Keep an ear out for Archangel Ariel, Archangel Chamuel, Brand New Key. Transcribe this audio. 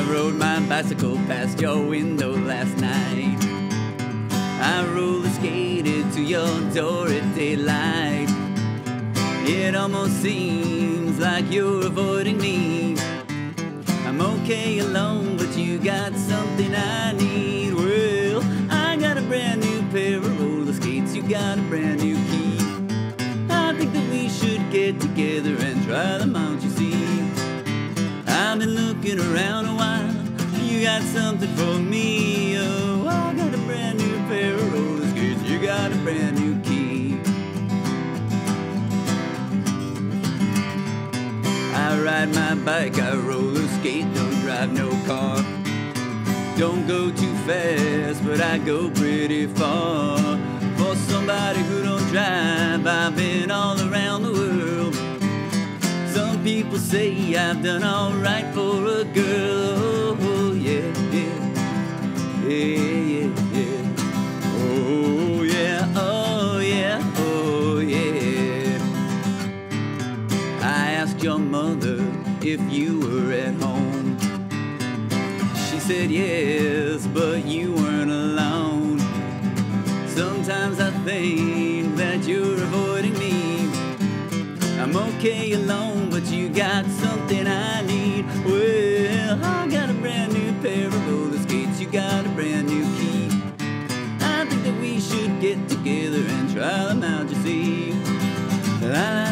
I rode my bicycle past your window last night. I roller skated to your door at daylight. It almost seems like you're avoiding me. I'm okay alone, but you got something I need. Well, I got a brand new pair of roller skates, you got a brand new key. I think that we should get together and try them out, you see. I've been looking around a while, you got something for me. Oh, I got a brand new pair of roller skates, you got a brand new key. I ride my bike, I roller skate, don't drive no car. Don't go too fast, but I go pretty far. For somebody who don't drive, I've been all around the world. Some people say I've done alright for a girl. Oh yeah, yeah, yeah, yeah, yeah. Oh yeah, oh yeah, oh yeah. I asked your mother if you were at home. She said yes, but you weren't alone. Sometimes I think that you're avoiding me. I'm okay alone, but you got something I need. Well, I got a brand new pair of roller skates, you got a brand new key. I think that we should get together and try them out, you see.